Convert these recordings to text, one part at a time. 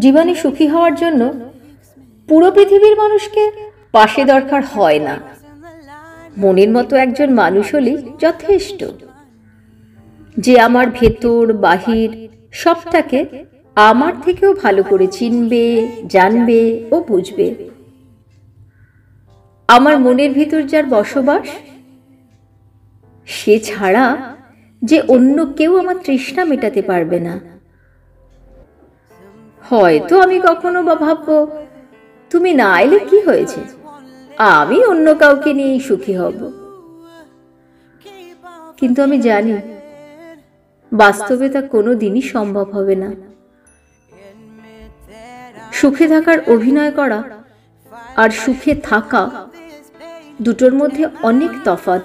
जीवने सुखी हवार जोन्नो पुरो पृथिवीर मानुषके पाशे दरकार हय ना, मनेर मतो एकजन मानुष होलेই যথেষ্ট जे आमार भेतर बाहिर सबटाके आमार थेकेও भालो करे चिनबे जानबे ओ बुझबे। आमार मनेर भेतर जार बसबास से छाड़ा जे अन्य केउ आमार तृष्णा मेटाते पारबे ना। হয়তো আমি কখনো বা ভাববো তুমি না এলে কি হয়েছে, আমি অন্য কাউকে নিয়ে সুখী হব। কিন্তু আমি জানি বাস্তবে তা কোনোদিনই সম্ভব হবে না। সুখে থাকার অভিনয় করা আর সুখে থাকা দুটোর মধ্যে অনেক তফাৎ।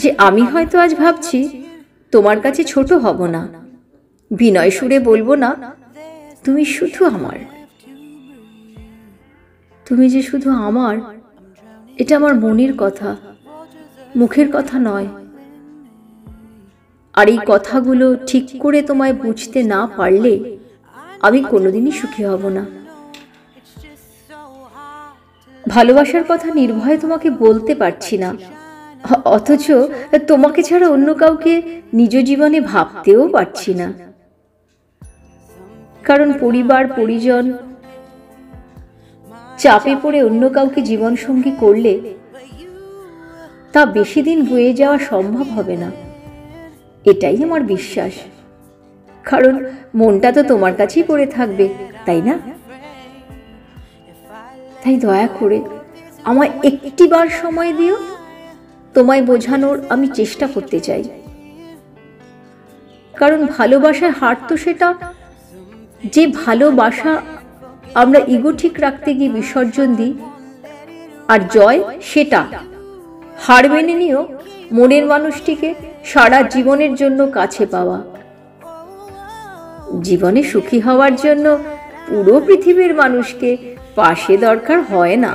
যে আমি হয়তো আজ ভাবছি তোমার কাছে ছোট হব না, বিনয় সুরে বলবো না তুমি শুধু আমার, তুমি যে শুধু আমার, এটা আমার মনের কথা, মুখের কথা নয়। আর এই কথাগুলো ঠিক করে তোমায় বুঝতে না পারলে আমি কোনোদিনই সুখী হব না। ভালোবাসার কথা নির্ভয়ে তোমাকে বলতে পারছি না, অথচ তোমাকে ছাড়া অন্য কাউকে নিজ জীবনে ভাবতেও পারছি না। কারণ পরিবার পরিজন চাপে পড়ে অন্য কাউকে জীবন সঙ্গী করলে তা বেশি দিন বয়ে যাওয়া সম্ভব হবে না, এটাই আমার বিশ্বাস। কারণ মনটা তো তোমার কাছেই পড়ে থাকবে, তাই না? তাই দয়া করে আমায় একটিবার সময় দিও, তোমায় বোঝানোর আমি চেষ্টা করতে চাই। কারণ ভালোবাসার হার তো সেটা যে ভালোবাসা আমরা ইগো ঠিক রাখতে গিয়ে বিসর্জন দিই, আর জয় সেটা হার মেনে নিয়েও মনের মানুষটিকে সারা জীবনের জন্য কাছে পাওয়া। জীবনে সুখী হওয়ার জন্য পুরো পৃথিবীর মানুষকে পাশে দরকার হয় না।